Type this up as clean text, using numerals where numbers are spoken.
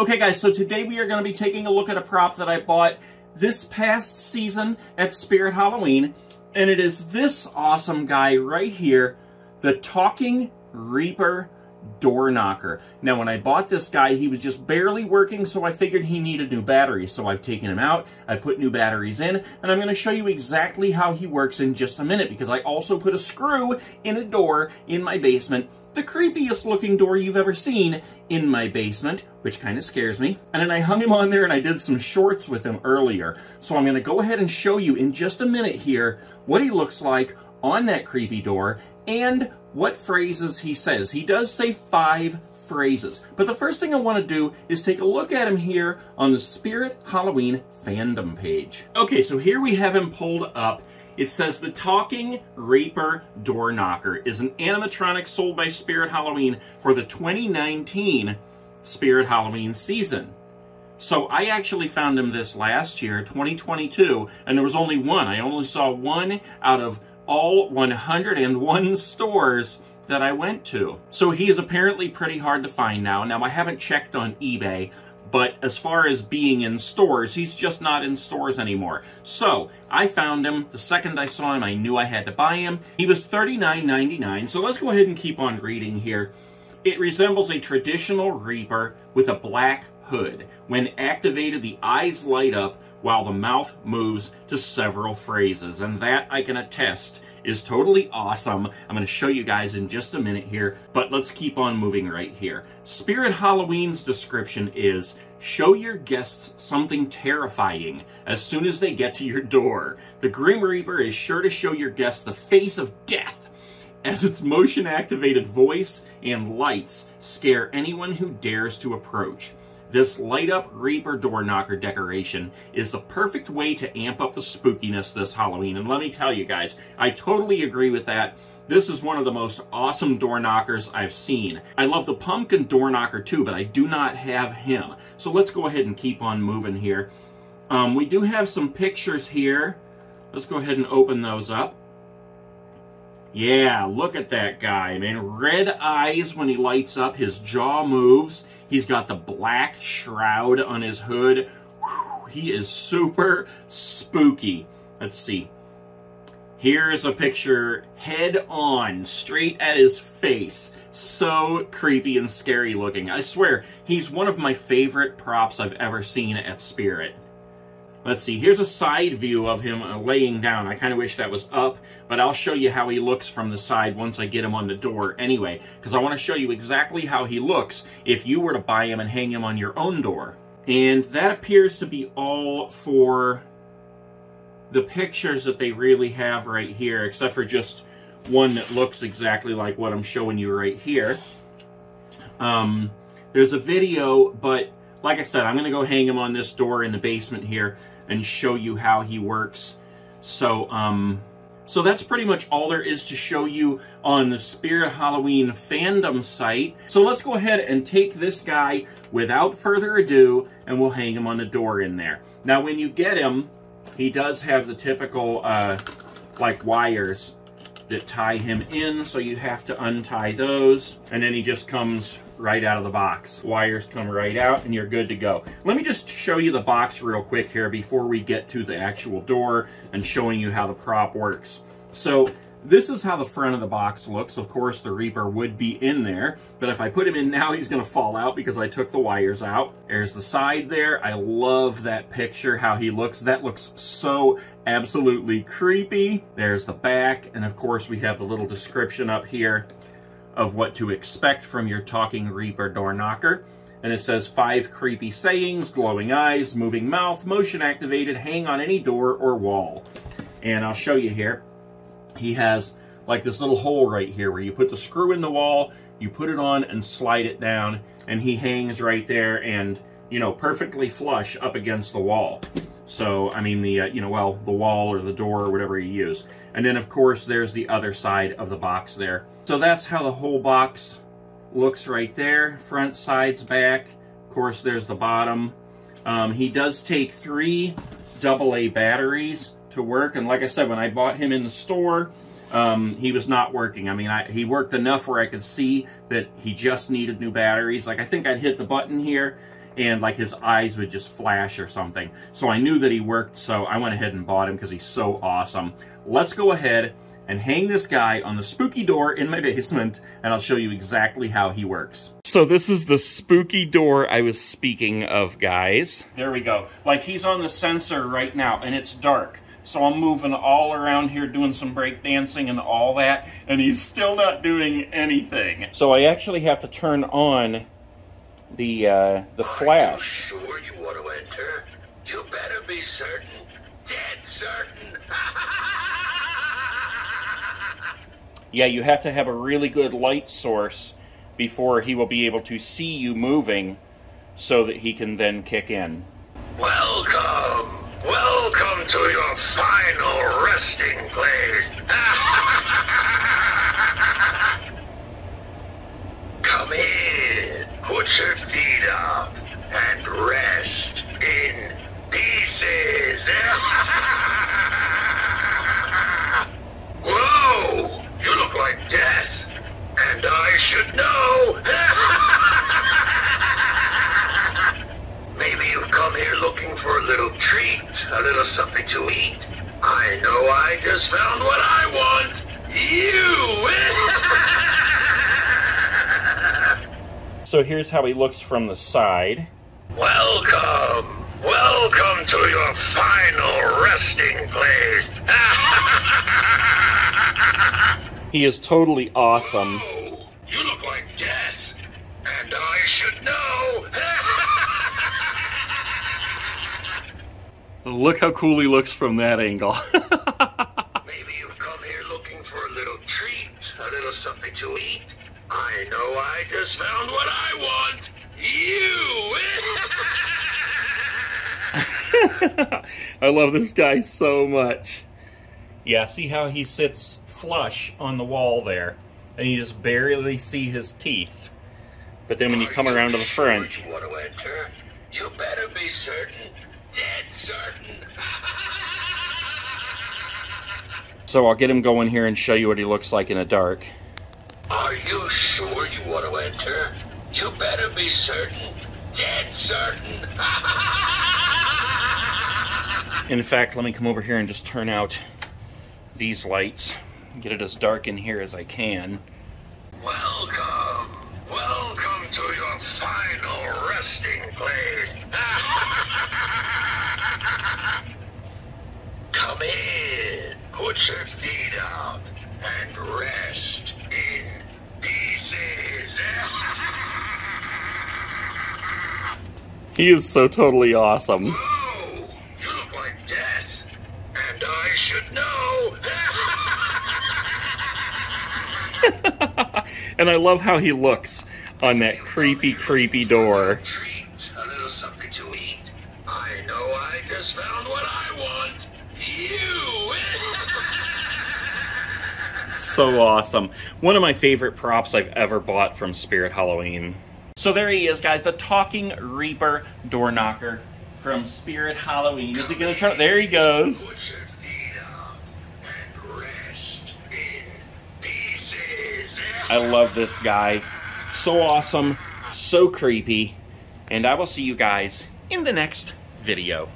Okay guys, so today we are going to be taking a look at a prop that I bought this past season at Spirit Halloween, and it is this awesome guy right here, the Talking Reaper Door Knocker. Now when I bought this guy, he was just barely working, so I figured he needed new batteries. So I've taken him out, I put new batteries in, and I'm going to show you exactly how he works in just a minute, because I also put a screw in a door in my basement. The creepiest looking door you've ever seen in my basement, which kind of scares me. And then I hung him on there and I did some shorts with him earlier. So I'm going to go ahead and show you in just a minute here what he looks like on that creepy door and what phrases he says. He does say 5 phrases. But the first thing I want to do is take a look at him here on the Spirit Halloween fandom page. Okay, so here we have him pulled up. It says the Talking Reaper Door Knocker is an animatronic sold by Spirit Halloween for the 2019 Spirit Halloween season. So I actually found him this last year, 2022, and there was only one. I only saw one out of all 101 stores that I went to. So he is apparently pretty hard to find now. Now, I haven't checked on eBay, but as far as being in stores, he's just not in stores anymore. So I found him. The second I saw him, I knew I had to buy him. He was $39.99. So let's go ahead and keep on reading here. It resembles a traditional Reaper with a black hood. When activated, the eyes light up while the mouth moves to several phrases. And that I can attest is totally awesome. I'm going to show you guys in just a minute here, but let's keep on moving right here. Spirit Halloween's description is, show your guests something terrifying as soon as they get to your door. The Grim Reaper is sure to show your guests the face of death as its motion-activated voice and lights scare anyone who dares to approach. This light-up Reaper door knocker decoration is the perfect way to amp up the spookiness this Halloween. And let me tell you guys, I totally agree with that. This is one of the most awesome door knockers I've seen. I love the pumpkin door knocker too, but I do not have him. So let's go ahead and keep on moving here. We do have some pictures here. Let's go ahead and open those up. Yeah, look at that guy, man. Red eyes when he lights up, his jaw moves. He's got the black shroud on his hood. Whew, he is super spooky. Let's see. Here's a picture head on, straight at his face. So creepy and scary looking. I swear, he's one of my favorite props I've ever seen at Spirit. Let's see, here's a side view of him laying down. I kind of wish that was up, but I'll show you how he looks from the side once I get him on the door anyway, because I want to show you exactly how he looks if you were to buy him and hang him on your own door. And that appears to be all for the pictures that they really have right here, except for just one that looks exactly like what I'm showing you right here. There's a video, but like I said, I'm going to go hang him on this door in the basement here and show you how he works. So that's pretty much all there is to show you on the Spirit Halloween fandom site. So let's go ahead and take this guy without further ado, and we'll hang him on the door in there. Now, when you get him, he does have the typical, like, wires that tie him in, so you have to untie those, and then he just comes right out of the box. Wires come right out and you're good to go. Let me just show you the box real quick here before we get to the actual door and showing you how the prop works. So this is how the front of the box looks. Of course, the Reaper would be in there, but if I put him in now, he's going to fall out because I took the wires out. There's the side there. I love that picture, how he looks. That looks so absolutely creepy. There's the back, and of course, we have the little description up here of what to expect from your Talking Reaper door knocker. And it says 5 creepy sayings, glowing eyes, moving mouth, motion activated, hang on any door or wall. And I'll show you here. He has like this little hole right here where you put the screw in the wall, you put it on and slide it down, and he hangs right there and, you know, perfectly flush up against the wall. So, I mean, the, you know, well, the wall or the door or whatever you use. And then, of course, there's the other side of the box there. So that's how the whole box looks right there. Front, sides, back. Of course, there's the bottom. He does take 3 AA batteries to work. And like I said, when I bought him in the store, he was not working. I mean, he worked enough where I could see that he just needed new batteries. Like, I think I'd hit the button here and like his eyes would just flash or something. So I knew that he worked, so I went ahead and bought him because he's so awesome. Let's go ahead and hang this guy on the spooky door in my basement, and I'll show you exactly how he works. So this is the spooky door I was speaking of, guys. There we go. Like, he's on the sensor right now, and it's dark. So I'm moving all around here, doing some break dancing and all that, and he's still not doing anything. So I actually have to turn on the flash. Are you sure you want to enter? You better be certain, dead certain. Yeah, you have to have a really good light source before he will be able to see you moving so that he can then kick in. Welcome! Welcome to your final resting place! Come in, put your feet up, and rest in pieces! Whoa! You look like death, and I should know! Maybe you've come here looking for a little treat, a little something to eat. I know I just found what I want! You! So here's how he looks from the side. Welcome! Welcome to your final resting place! He is totally awesome. Whoa, you look like death, and I should know. Look how cool he looks from that angle. Maybe you've come here looking for a little treat, a little something to eat. I know I just found what I want. You. I love this guy so much. Yeah, see how he sits flush on the wall there, and you just barely see his teeth. But then when you come around to the front, you want to enter? You better be certain, dead certain. So I'll get him going here and show you what he looks like in the dark. Are you sure you want to enter? You better be certain, dead certain. In fact, let me come over here and just turn out these lights. Get it as dark in here as I can. Welcome! Welcome to your final resting place! Come in, put your feet out, and rest in pieces! He is so totally awesome. Whoa! You look like death, and I should know! And I love how he looks on that creepy, creepy door. A little something to eat. I know I just found what I want. You. So awesome. One of my favorite props I've ever bought from Spirit Halloween. So there he is, guys, the Talking Reaper door knocker from Spirit Halloween. Is he gonna turn? There he goes. I love this guy. So awesome, so creepy, and I will see you guys in the next video.